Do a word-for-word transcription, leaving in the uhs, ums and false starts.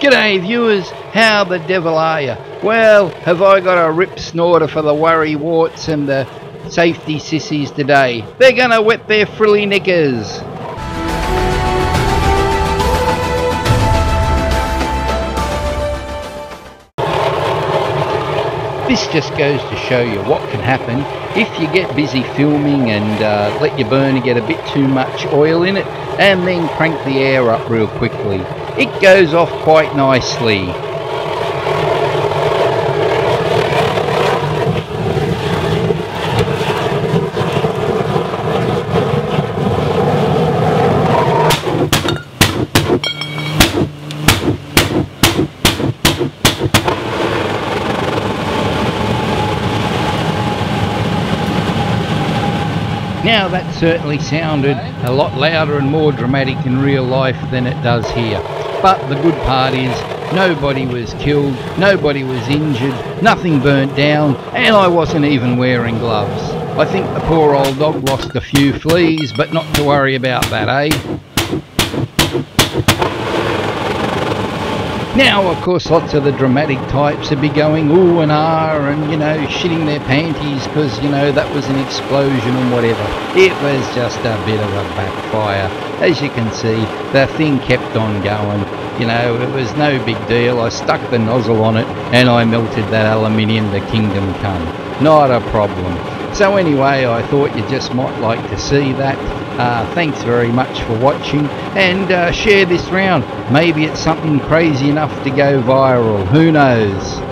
G'day viewers, how the devil are you? Well, have I got a rip snorter for the worry warts and the safety sissies today. They're gonna wet their frilly knickers. This just goes to show you what can happen if you get busy filming and uh, let your burner get a bit too much oil in it and then crank the air up real quickly. It goes off quite nicely. Now that certainly sounded a lot louder and more dramatic in real life than it does here. But the good part is nobody was killed, nobody was injured, nothing burnt down, and I wasn't even wearing gloves. I think the poor old dog lost a few fleas, but not to worry about that, eh? Now, of course, lots of the dramatic types would be going ooh and ah and, you know, shitting their panties because, you know, that was an explosion and whatever. It was just a bit of a backfire. As you can see, the thing kept on going. You know, it was no big deal. I stuck the nozzle on it and I melted that aluminium to kingdom come. Not a problem. So anyway, I thought you just might like to see that. Uh, thanks very much for watching, and uh, share this round. Maybe it's something crazy enough to go viral, who knows.